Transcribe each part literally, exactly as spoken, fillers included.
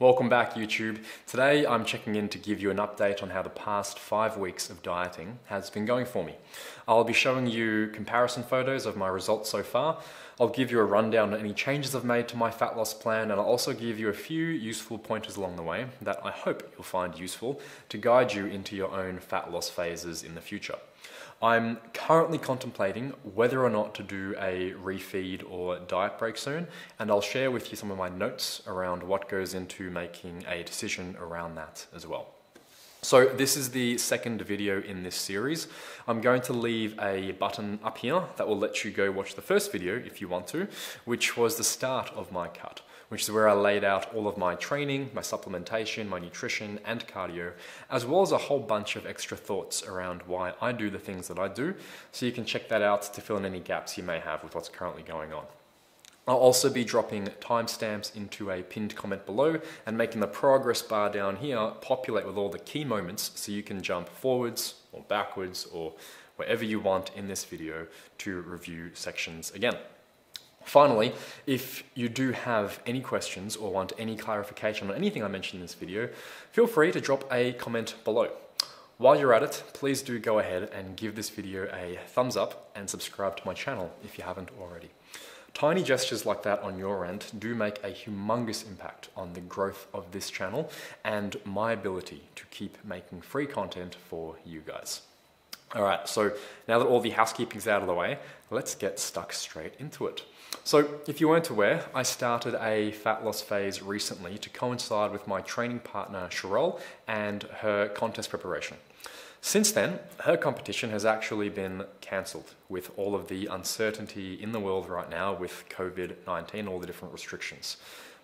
Welcome back, YouTube. Today I'm checking in to give you an update on how the past five weeks of dieting has been going for me. I'll be showing you comparison photos of my results so far. I'll give you a rundown on any changes I've made to my fat loss plan, and I'll also give you a few useful pointers along the way that I hope you'll find useful to guide you into your own fat loss phases in the future. I'm currently contemplating whether or not to do a refeed or diet break soon, and I'll share with you some of my notes around what goes into making a decision around that as well. So this is the second video in this series. I'm going to leave a button up here that will let you go watch the first video if you want to, which was the start of my cut, which is where I laid out all of my training, my supplementation, my nutrition and cardio, as well as a whole bunch of extra thoughts around why I do the things that I do. So you can check that out to fill in any gaps you may have with what's currently going on. I'll also be dropping timestamps into a pinned comment below and making the progress bar down here populate with all the key moments so you can jump forwards or backwards or wherever you want in this video to review sections again. Finally, if you do have any questions or want any clarification on anything I mentioned in this video, feel free to drop a comment below. While you're at it, please do go ahead and give this video a thumbs up and subscribe to my channel if you haven't already. Tiny gestures like that on your end do make a humongous impact on the growth of this channel and my ability to keep making free content for you guys. All right, so now that all the housekeeping's out of the way, let's get stuck straight into it. So if you weren't aware, I started a fat loss phase recently to coincide with my training partner, Sherelle, and her contest preparation. Since then, her competition has actually been cancelled with all of the uncertainty in the world right now with COVID nineteen, all the different restrictions.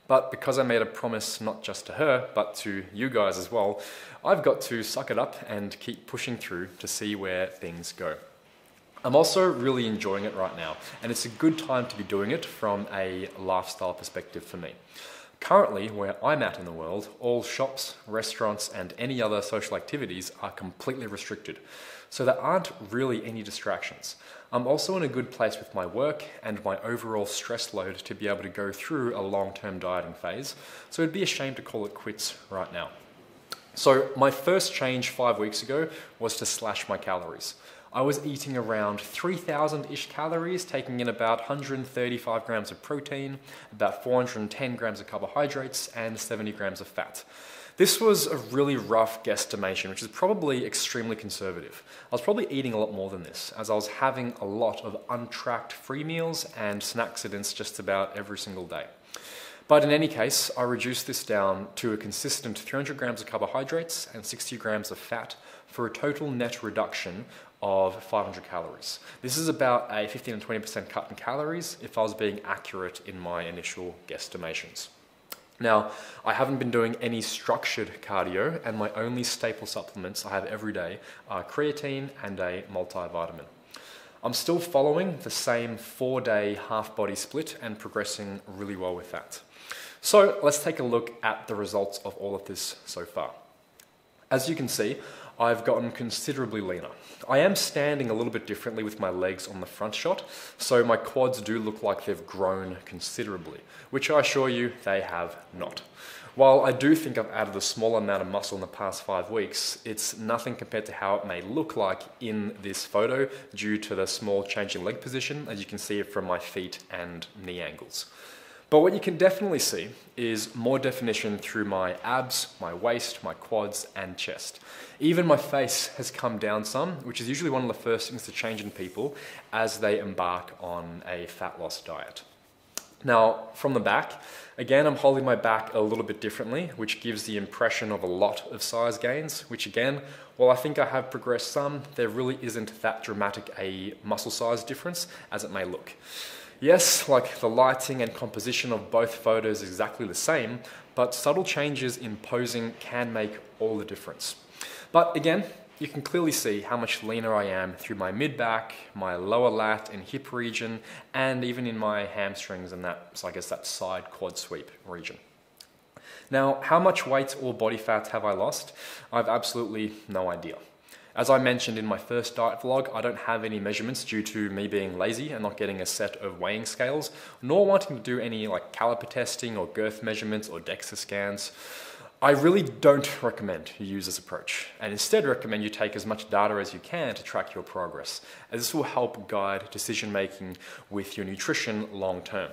But because I made a promise not just to her, but to you guys as well, I've got to suck it up and keep pushing through to see where things go. I'm also really enjoying it right now, and it's a good time to be doing it from a lifestyle perspective for me. Currently, where I'm at in the world, all shops, restaurants, and any other social activities are completely restricted. So there aren't really any distractions. I'm also in a good place with my work and my overall stress load to be able to go through a long-term dieting phase. So it'd be a shame to call it quits right now. So my first change five weeks ago was to slash my calories. I was eating around three thousand-ish calories, taking in about one hundred thirty-five grams of protein, about four hundred ten grams of carbohydrates, and seventy grams of fat. This was a really rough guesstimation, which is probably extremely conservative. I was probably eating a lot more than this, as I was having a lot of untracked free meals and snacksidents just about every single day. But in any case, I reduced this down to a consistent three hundred grams of carbohydrates and sixty grams of fat for a total net reduction of five hundred calories. This is about a fifteen to twenty percent cut in calories if I was being accurate in my initial guesstimations. Now, I haven't been doing any structured cardio, and my only staple supplements I have every day are creatine and a multivitamin. I'm still following the same four-day half-body split and progressing really well with that. So let's take a look at the results of all of this so far. As you can see, I've gotten considerably leaner. I am standing a little bit differently with my legs on the front shot, so my quads do look like they've grown considerably, which I assure you they have not. While I do think I've added a small amount of muscle in the past five weeks, it's nothing compared to how it may look like in this photo due to the small change in leg position, as you can see from my feet and knee angles. But what you can definitely see is more definition through my abs, my waist, my quads, and chest. Even my face has come down some, which is usually one of the first things to change in people as they embark on a fat loss diet. Now, from the back, again, I'm holding my back a little bit differently, which gives the impression of a lot of size gains, which again, while I think I have progressed some, there really isn't that dramatic a muscle size difference as it may look. Yes, like the lighting and composition of both photos is exactly the same, but subtle changes in posing can make all the difference. But again, you can clearly see how much leaner I am through my mid-back, my lower lat and hip region, and even in my hamstrings and that, so I guess that side quad sweep region. Now, how much weight or body fat have I lost? I've absolutely no idea. As I mentioned in my first diet vlog, I don't have any measurements due to me being lazy and not getting a set of weighing scales, nor wanting to do any like caliper testing or girth measurements or DEXA scans. I really don't recommend you use this approach, and instead recommend you take as much data as you can to track your progress, as this will help guide decision making with your nutrition long term.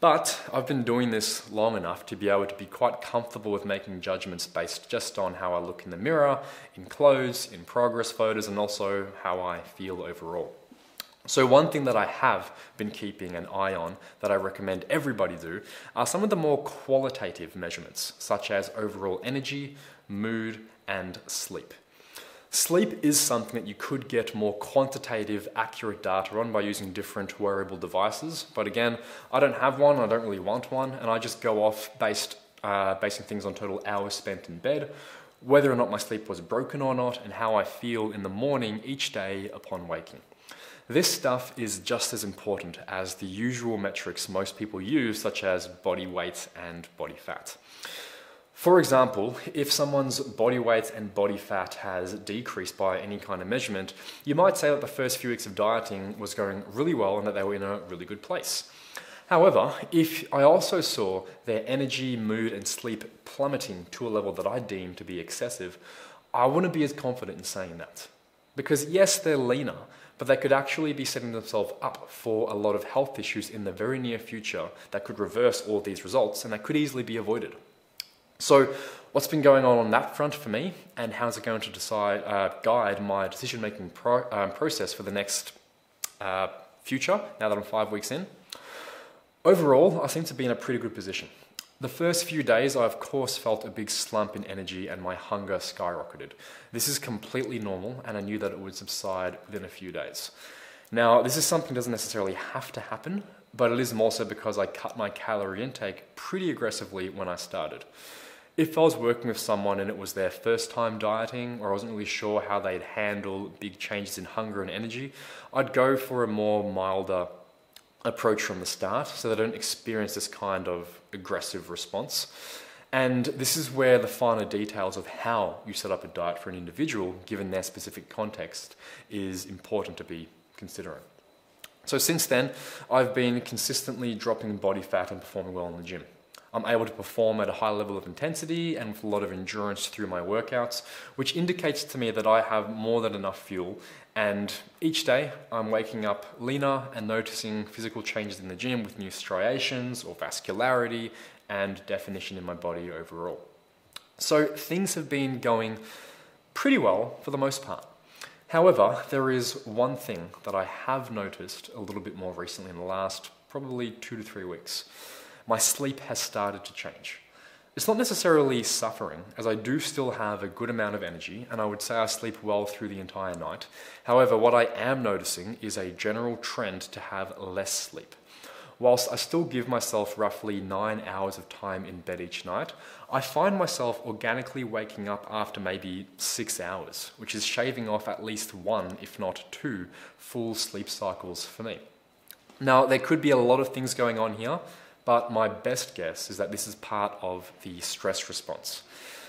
But I've been doing this long enough to be able to be quite comfortable with making judgments based just on how I look in the mirror, in clothes, in progress photos, and also how I feel overall. So one thing that I have been keeping an eye on that I recommend everybody do are some of the more qualitative measurements, such as overall energy, mood, and sleep. Sleep is something that you could get more quantitative, accurate data on by using different wearable devices. But again, I don't have one, I don't really want one, and I just go off based, uh, basing things on total hours spent in bed, whether or not my sleep was broken or not, and how I feel in the morning each day upon waking. This stuff is just as important as the usual metrics most people use, such as body weight and body fat. For example, if someone's body weight and body fat has decreased by any kind of measurement, you might say that the first few weeks of dieting was going really well and that they were in a really good place. However, if I also saw their energy, mood, and sleep plummeting to a level that I deem to be excessive, I wouldn't be as confident in saying that. Because yes, they're leaner, but they could actually be setting themselves up for a lot of health issues in the very near future that could reverse all these results, and that could easily be avoided. So what's been going on on that front for me, and how's it going to decide, uh, guide my decision-making pro um, process for the next uh, future, now that I'm five weeks in? Overall, I seem to be in a pretty good position. The first few days, I of course felt a big slump in energy and my hunger skyrocketed. This is completely normal, and I knew that it would subside within a few days. Now, this is something that doesn't necessarily have to happen, but it is more so because I cut my calorie intake pretty aggressively when I started. If I was working with someone and it was their first time dieting, or I wasn't really sure how they'd handle big changes in hunger and energy, I'd go for a more milder approach from the start so they don't experience this kind of aggressive response. And this is where the finer details of how you set up a diet for an individual, given their specific context, is important to be considering. So since then, I've been consistently dropping body fat and performing well in the gym. I'm able to perform at a high level of intensity and with a lot of endurance through my workouts, which indicates to me that I have more than enough fuel, and each day I'm waking up leaner and noticing physical changes in the gym with new striations or vascularity and definition in my body overall. So things have been going pretty well for the most part. However, there is one thing that I have noticed a little bit more recently in the last probably two to three weeks. My sleep has started to change. It's not necessarily suffering, as I do still have a good amount of energy, and I would say I sleep well through the entire night. However, what I am noticing is a general trend to have less sleep. Whilst I still give myself roughly nine hours of time in bed each night, I find myself organically waking up after maybe six hours, which is shaving off at least one, if not two, full sleep cycles for me. Now, there could be a lot of things going on here, but my best guess is that this is part of the stress response.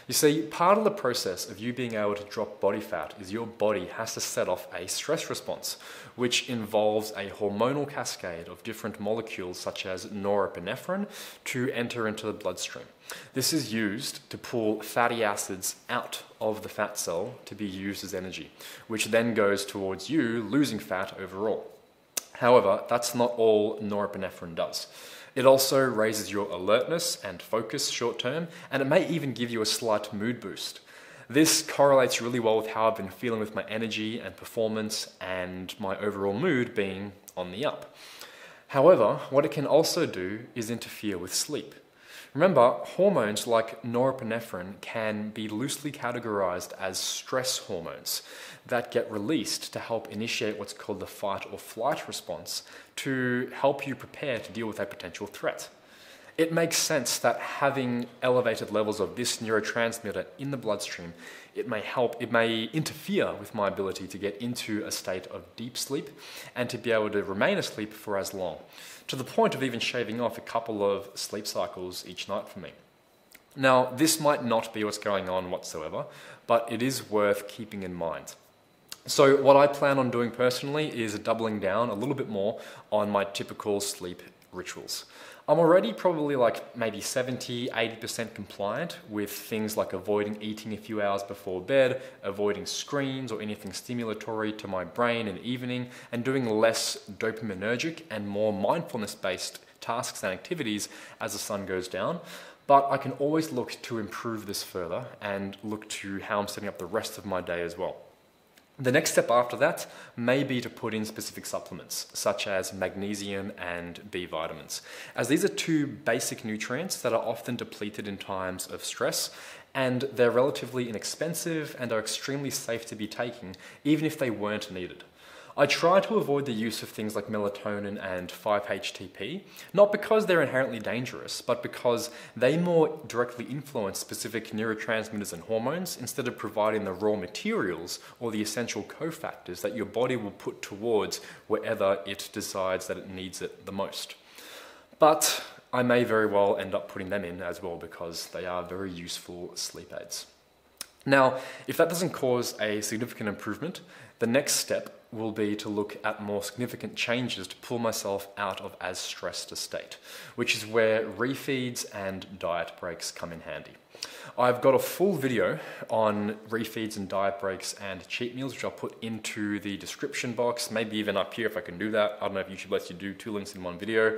You see, part of the process of you being able to drop body fat is your body has to set off a stress response, which involves a hormonal cascade of different molecules such as norepinephrine to enter into the bloodstream. This is used to pull fatty acids out of the fat cell to be used as energy, which then goes towards you losing fat overall. However, that's not all norepinephrine does. It also raises your alertness and focus short term, and it may even give you a slight mood boost. This correlates really well with how I've been feeling with my energy and performance and my overall mood being on the up. However, what it can also do is interfere with sleep. Remember, hormones like norepinephrine can be loosely categorized as stress hormones that get released to help initiate what's called the fight or flight response to help you prepare to deal with a potential threat. It makes sense that having elevated levels of this neurotransmitter in the bloodstream, it may help, it may interfere with my ability to get into a state of deep sleep and to be able to remain asleep for as long, to the point of even shaving off a couple of sleep cycles each night for me. Now, this might not be what's going on whatsoever, but it is worth keeping in mind. So what I plan on doing personally is doubling down a little bit more on my typical sleep rituals. I'm already probably like maybe seventy, eighty percent compliant with things like avoiding eating a few hours before bed, avoiding screens or anything stimulatory to my brain in the evening, and doing less dopaminergic and more mindfulness-based tasks and activities as the sun goes down. But I can always look to improve this further and look to how I'm setting up the rest of my day as well. The next step after that may be to put in specific supplements, such as magnesium and B vitamins, as these are two basic nutrients that are often depleted in times of stress, and they're relatively inexpensive and are extremely safe to be taking, even if they weren't needed. I try to avoid the use of things like melatonin and five H T P, not because they're inherently dangerous, but because they more directly influence specific neurotransmitters and hormones instead of providing the raw materials or the essential cofactors that your body will put towards wherever it decides that it needs it the most. But I may very well end up putting them in as well because they are very useful sleep aids. Now, if that doesn't cause a significant improvement, the next step will be to look at more significant changes to pull myself out of as stressed a state, which is where refeeds and diet breaks come in handy. I've got a full video on refeeds and diet breaks and cheat meals, which I'll put into the description box, maybe even up here if I can do that. I don't know if YouTube lets you do two links in one video,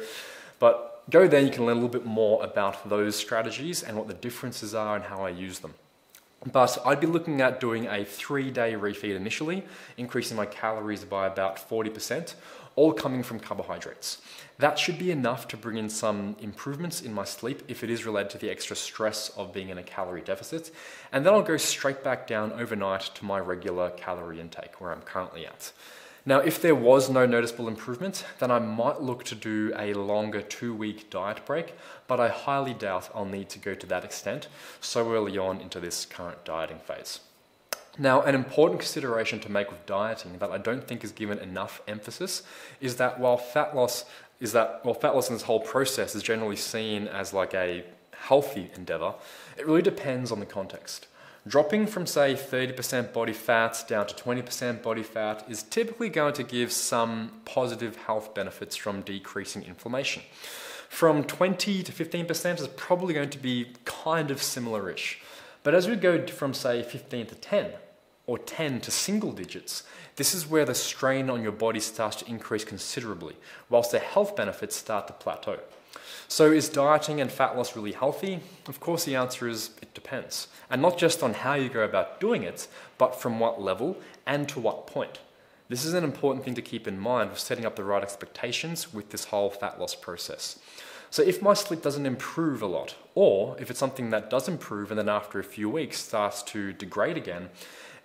but go there, you can learn a little bit more about those strategies and what the differences are and how I use them. But I'd be looking at doing a three-day refeed initially, increasing my calories by about forty percent, all coming from carbohydrates. That should be enough to bring in some improvements in my sleep if it is related to the extra stress of being in a calorie deficit. And then I'll go straight back down overnight to my regular calorie intake where I'm currently at. Now, if there was no noticeable improvement, then I might look to do a longer two-week diet break, but I highly doubt I'll need to go to that extent so early on into this current dieting phase. Now, an important consideration to make with dieting that I don't think is given enough emphasis is that while fat loss is that, well, fat loss in this whole process is generally seen as like a healthy endeavor, it really depends on the context. Dropping from, say, thirty percent body fat down to twenty percent body fat is typically going to give some positive health benefits from decreasing inflammation. From twenty to fifteen percent is probably going to be kind of similar-ish. But as we go from, say, fifteen to ten, or ten to single digits, this is where the strain on your body starts to increase considerably, whilst the health benefits start to plateau. So is dieting and fat loss really healthy? Of course the answer is it depends. And not just on how you go about doing it, but from what level and to what point. This is an important thing to keep in mind for setting up the right expectations with this whole fat loss process. So if my sleep doesn't improve a lot, or if it's something that does improve and then after a few weeks starts to degrade again,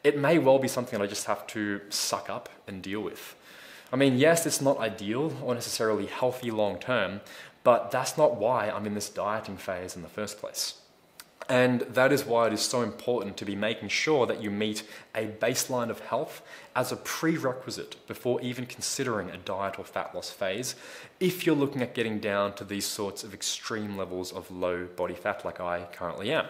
it may well be something that I just have to suck up and deal with. I mean, yes, it's not ideal or necessarily healthy long term, but that's not why I'm in this dieting phase in the first place. And that is why it is so important to be making sure that you meet a baseline of health as a prerequisite before even considering a diet or fat loss phase, if you're looking at getting down to these sorts of extreme levels of low body fat like I currently am.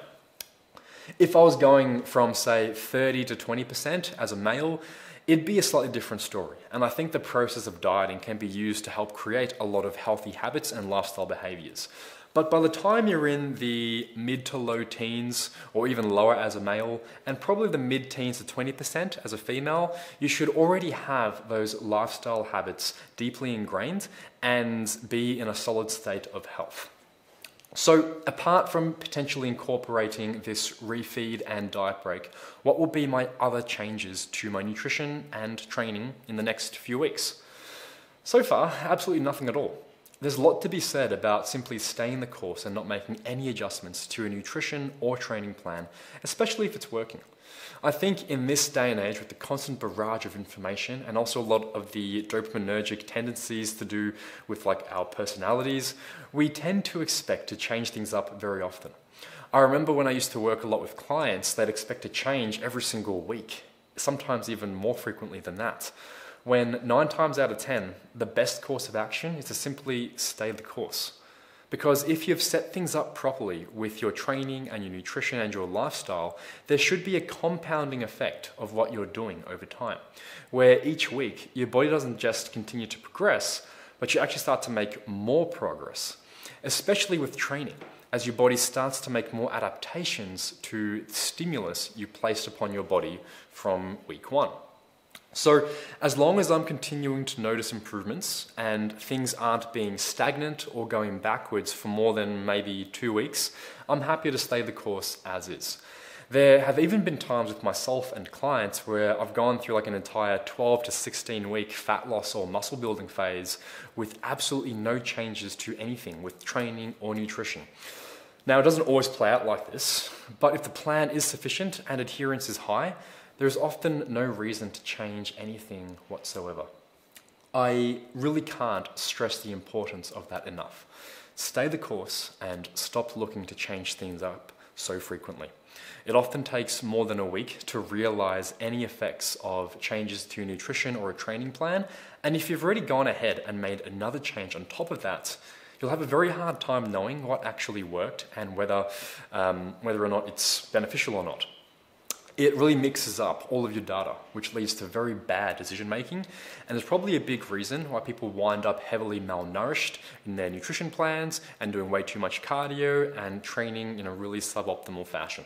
If I was going from, say, thirty to twenty percent as a male, it'd be a slightly different story. And I think the process of dieting can be used to help create a lot of healthy habits and lifestyle behaviors. But by the time you're in the mid to low teens, or even lower as a male, and probably the mid teens to twenty percent as a female, you should already have those lifestyle habits deeply ingrained and be in a solid state of health. So apart from potentially incorporating this refeed and diet break, what will be my other changes to my nutrition and training in the next few weeks? So far, absolutely nothing at all. There's a lot to be said about simply staying the course and not making any adjustments to a nutrition or training plan, especially if it's working. I think in this day and age, with the constant barrage of information and also a lot of the dopaminergic tendencies to do with like our personalities, we tend to expect to change things up very often. I remember when I used to work a lot with clients, they'd expect to change every single week, sometimes even more frequently than that. When nine times out of ten, the best course of action is to simply stay the course. Because if you've set things up properly with your training and your nutrition and your lifestyle, there should be a compounding effect of what you're doing over time, where each week your body doesn't just continue to progress, but you actually start to make more progress, especially with training, as your body starts to make more adaptations to the stimulus you placed upon your body from week one. So as long as I'm continuing to notice improvements and things aren't being stagnant or going backwards for more than maybe two weeks, I'm happy to stay the course as is. There have even been times with myself and clients where I've gone through like an entire twelve to sixteen week fat loss or muscle building phase with absolutely no changes to anything with training or nutrition. Now, it doesn't always play out like this, but if the plan is sufficient and adherence is high, there's often no reason to change anything whatsoever. I really can't stress the importance of that enough. Stay the course and stop looking to change things up so frequently. It often takes more than a week to realize any effects of changes to nutrition or a training plan, and if you've already gone ahead and made another change on top of that, you'll have a very hard time knowing what actually worked and whether, um, whether or not it's beneficial or not. It really mixes up all of your data, which leads to very bad decision making, and it's probably a big reason why people wind up heavily malnourished in their nutrition plans and doing way too much cardio and training in a really suboptimal fashion.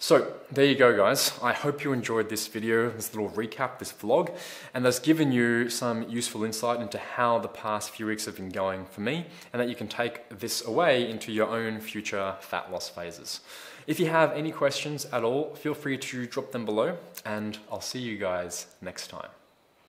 So there you go, guys. I hope you enjoyed this video, this little recap, this vlog, and that's given you some useful insight into how the past few weeks have been going for me, and that you can take this away into your own future fat loss phases. If you have any questions at all, feel free to drop them below, and I'll see you guys next time.